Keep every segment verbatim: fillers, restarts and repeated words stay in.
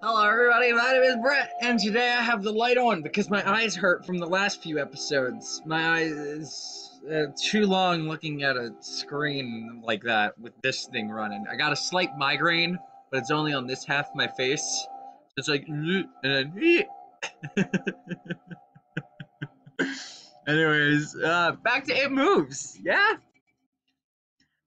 Hello everybody, my name is Brett, and today I have the light on because my eyes hurt from the last few episodes. My eyes is uh, too long looking at a screen like that with this thing running. I got a slight migraine, but it's only on this half of my face. It's like, and then, anyways, uh, back to It Moves, yeah?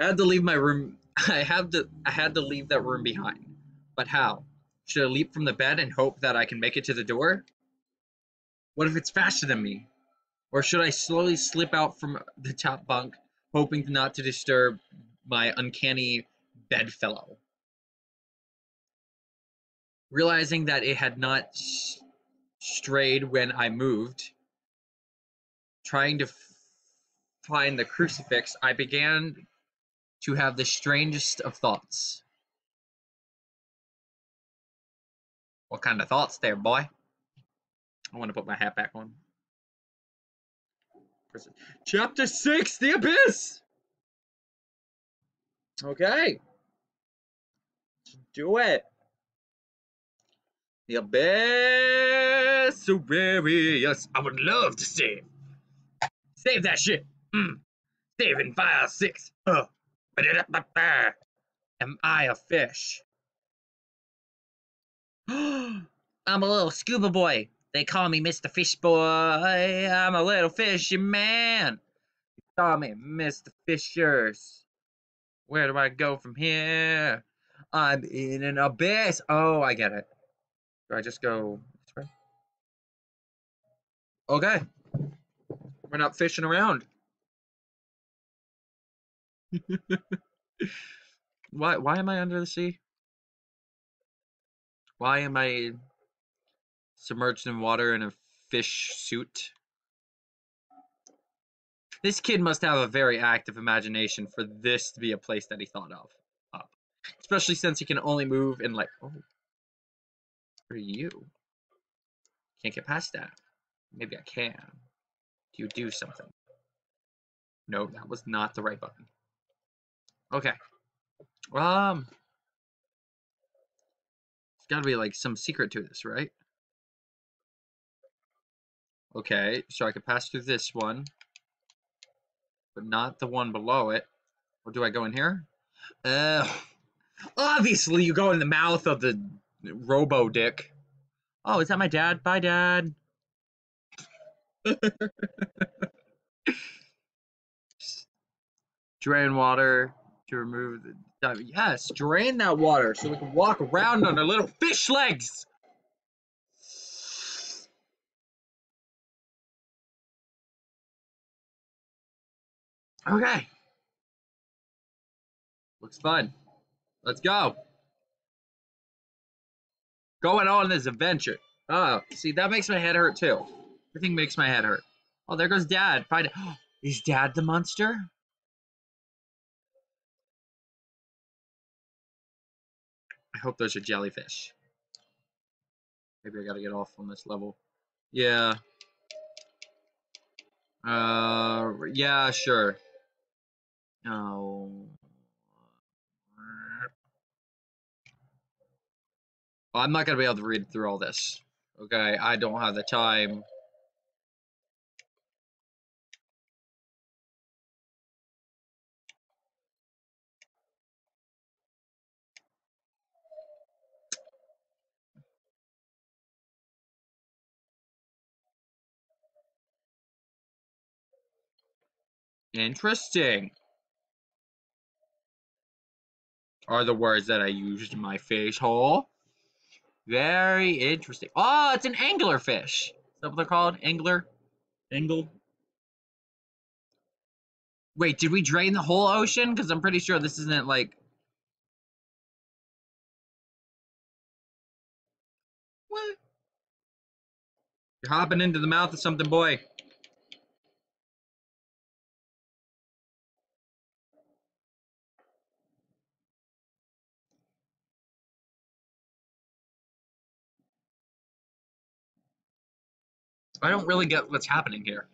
I had to leave my room, I, have to, I had to leave that room behind, but how? Should I leap from the bed and hope that I can make it to the door? What if it's faster than me? Or should I slowly slip out from the top bunk, hoping not to disturb my uncanny bedfellow? Realizing that it had not strayed when I moved, trying to f find the crucifix, I began to have the strangest of thoughts. What kind of thoughts there, boy? I want to put my hat back on. Chapter six, The Abyss! Okay. Let's do it. The Abyss, so various. I would love to save. Save that shit. Mm. Save in file six. Huh. Am I a fish? I'm a little scuba boy. They call me Mister Fish Boy. I'm a little fishy man. They call me Mister Fishers. Where do I go from here? I'm in an abyss. Oh, I get it. Do I just go this way? Okay. We're not fishing around. Why? Why am I under the sea? Why am I submerged in water in a fish suit? This kid must have a very active imagination for this to be a place that he thought of. Up. Especially since he can only move in like... Oh. For you. Can't get past that. Maybe I can. Do you do something? No, that was not the right button. Okay. Um... Gotta be like some secret to this, right? Okay, so I could pass through this one, but not the one below it. Or do I go in here? Uh, obviously you go in the mouth of the robo dick. Oh, is that my dad? Bye, Dad. Drain water to remove the... Yes, drain that water so we can walk around on our little fish legs. Okay. Looks fun. Let's go. Going on this adventure. Oh, see, that makes my head hurt too. Everything makes my head hurt. Oh, there goes Dad. Probably... Is Dad the monster? I hope those are jellyfish. Maybe I gotta get off on this level. Yeah. Uh, yeah, sure. No. Well, I'm not gonna be able to read through all this. Okay, I don't have the time. Interesting are the words that I used in my fish hole. Very interesting. Oh, it's an angler fish. Is that what they're called? Angler? Angle? Wait, did we drain the whole ocean? Because I'm pretty sure this isn't like... What? You're hopping into the mouth of something, boy. I don't really get what's happening here.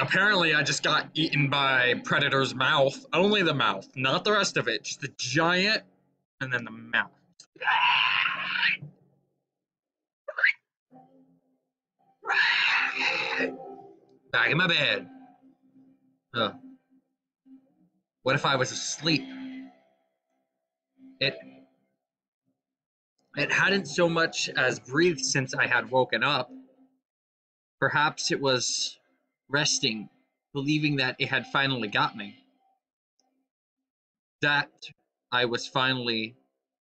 Apparently, I just got eaten by Predator's mouth. Only the mouth, not the rest of it. Just the giant, and then the mouth. Back in my bed. Huh. What if I was asleep? It... It hadn't so much as breathed since I had woken up. Perhaps it was resting, believing that it had finally got me. That I was finally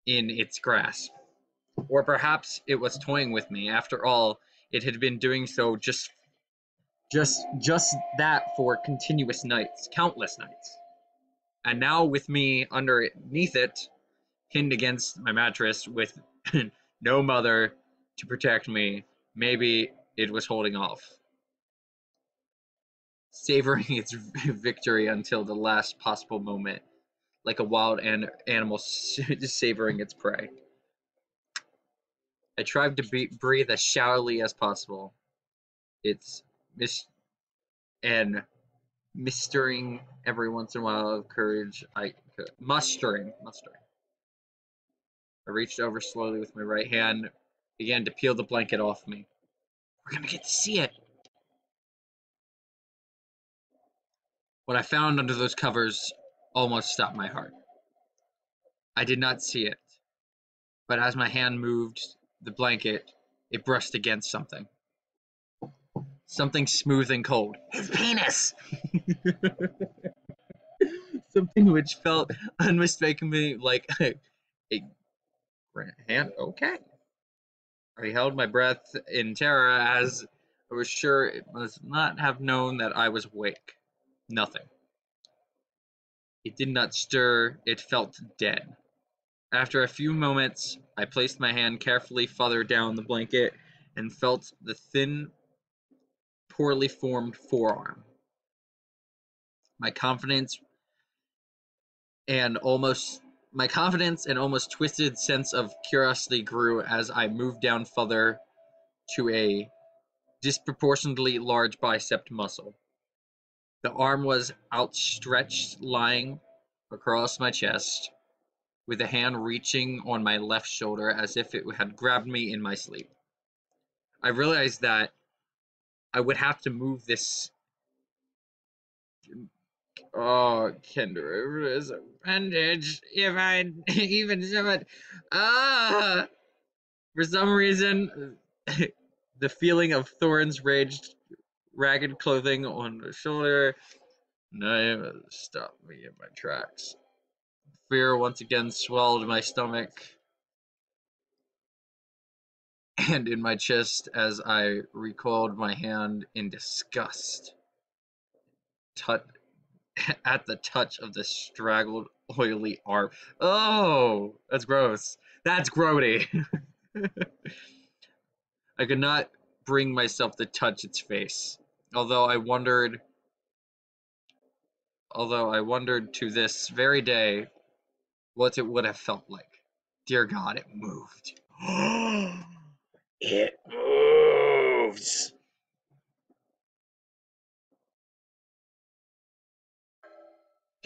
in its grasp. Or perhaps it was toying with me. After all, it had been doing so just just just that for continuous nights, countless nights. And now with me underneath it, pinned against my mattress with no mother to protect me, maybe it was holding off, savoring its victory until the last possible moment, like a wild an animal savoring its prey. I tried to be breathe as shallowly as possible. It's mis and mustering every once in a while of courage I could. Mustering, mustering. I reached over slowly with my right hand, began to peel the blanket off me. We're gonna get to see it. What I found under those covers almost stopped my heart. I did not see it, but as my hand moved the blanket, it brushed against something. Something smooth and cold. His penis! Something which felt unmistakably like a, a hand. Okay. I held my breath in terror as I was sure it must not have known that I was awake. Nothing. It did not stir. It felt dead. After a few moments, I placed my hand carefully further down the blanket and felt the thin, poorly formed forearm. My confidence and almost my confidence and almost twisted sense of curiosity grew as I moved down further to a disproportionately large bicep muscle. The arm was outstretched, lying across my chest, with a hand reaching on my left shoulder as if it had grabbed me in my sleep. I realized that I would have to move this. Oh, Kendra is appendage. If I even do it, ah, for some reason, the feeling of thorns raged, ragged clothing on the shoulder. No, stop me in my tracks. Fear once again swelled my stomach and in my chest as I recoiled my hand in disgust. Tut. At the touch of the straggled, oily arm. Oh, that's gross. That's grody. I could not bring myself to touch its face, although I wondered, although I wondered to this very day what it would have felt like. Dear God, it moved. It moves.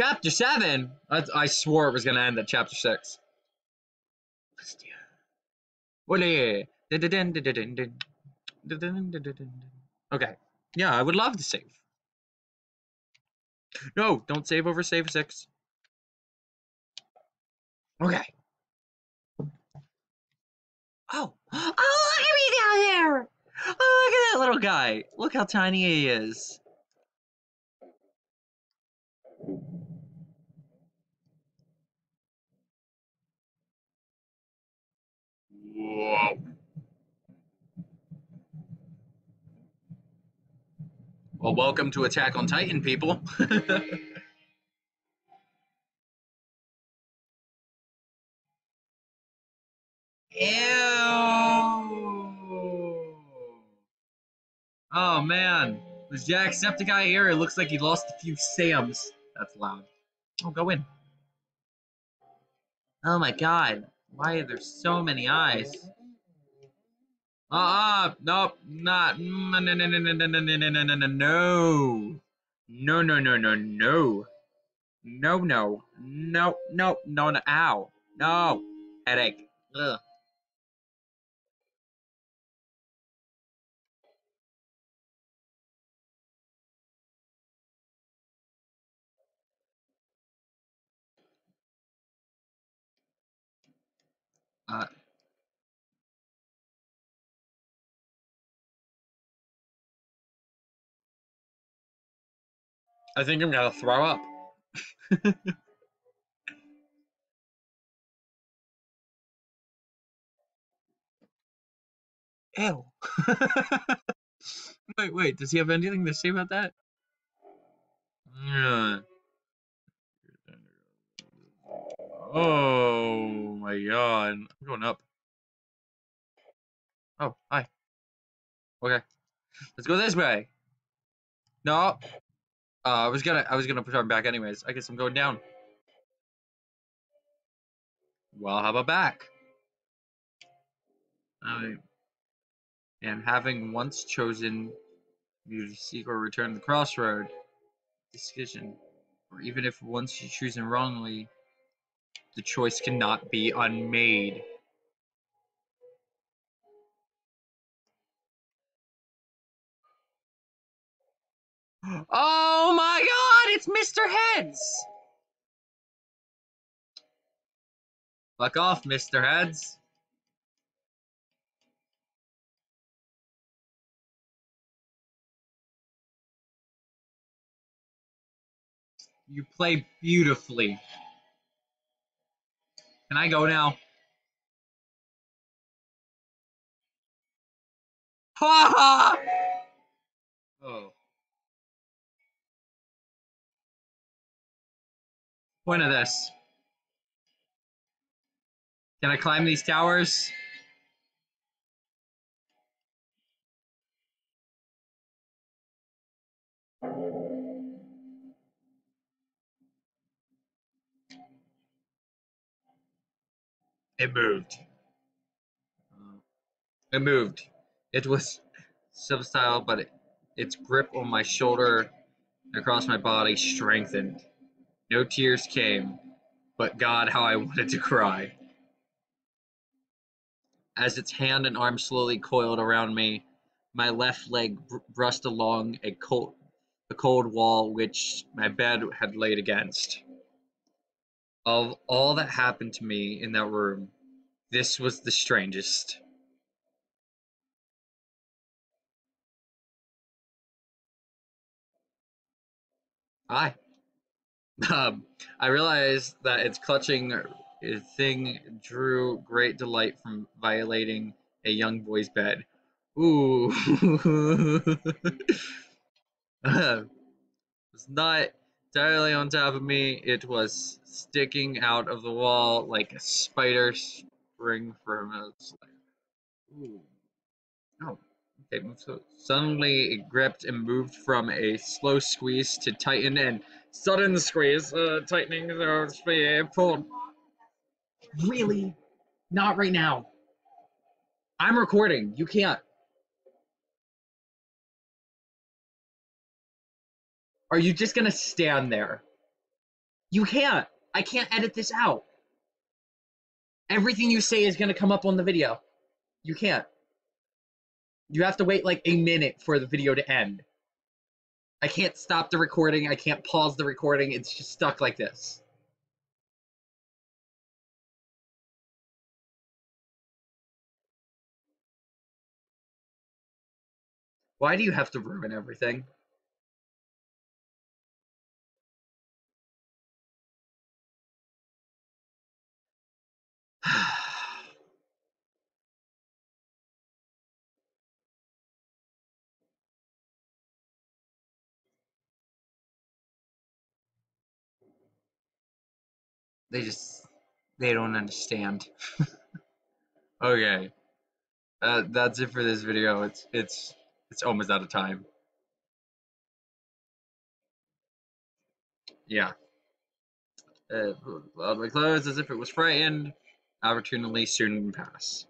Chapter seven. I, I swore it was gonna end at chapter six. Okay. Yeah, I would love to save. No, don't save over save six. Okay. Oh, oh, look at me down there! Oh, look at that little guy. Look how tiny he is. Whoa. Well, welcome to Attack on Titan, people. Ew. Oh, man. This Jacksepticeye here, it looks like he lost a few Sams. That's loud. Oh, go in. Oh, my God. Why are there so many eyes? Uh-uh, nope, not, no, no, no, no, no, no, no, no, no, no, no, no, no, no, no, no, no, no, no, no, no, no, no, ow, no, headache, ugh. Uh, I think I'm gonna throw up. Ew. Wait, wait, does he have anything to say about that? Yeah. Oh my god, I'm going up. Oh, hi. Okay. Let's go this way. No. Uh, I was gonna, I was gonna push on back anyways. I guess I'm going down. Well, how about back? I am having once chosen you to seek or return the crossroad decision, or even if once you choose them wrongly, the choice cannot be unmade. Oh my god, it's Mister Heads! Fuck off, Mister Heads. You play beautifully. Can I go now? Ha ha! Oh. Point of this. Can I climb these towers? It moved. It moved. It was subtle, but it, its grip on my shoulder and across my body strengthened. No tears came, but God, how I wanted to cry. As its hand and arm slowly coiled around me, my left leg br brushed along a cold, a cold wall which my bed had laid against. Of all that happened to me in that room, this was the strangest. Hi. Um, I realized that its clutching thing drew great delight from violating a young boy's bed. Ooh. uh, it's not entirely on top of me. It was sticking out of the wall like a spider spring from a slide. Ooh. Oh. Okay, so suddenly it gripped and moved from a slow squeeze to tighten and sudden squeeze, uh, tightening the spear pulled. Really? Not right now. I'm recording. You can't. Are you just gonna stand there? You can't. I can't edit this out. Everything you say is gonna come up on the video. You can't. You have to wait like a minute for the video to end. I can't stop the recording. I can't pause the recording. It's just stuck like this. Why do you have to ruin everything? They just, they don't understand. Okay. Uh, that's it for this video. It's, it's, it's almost out of time. Yeah. Uh, loudly closed as if it was frightened. Opportunity soon pass.